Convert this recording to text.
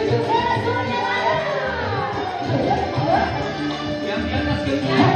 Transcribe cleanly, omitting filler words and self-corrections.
yang di atas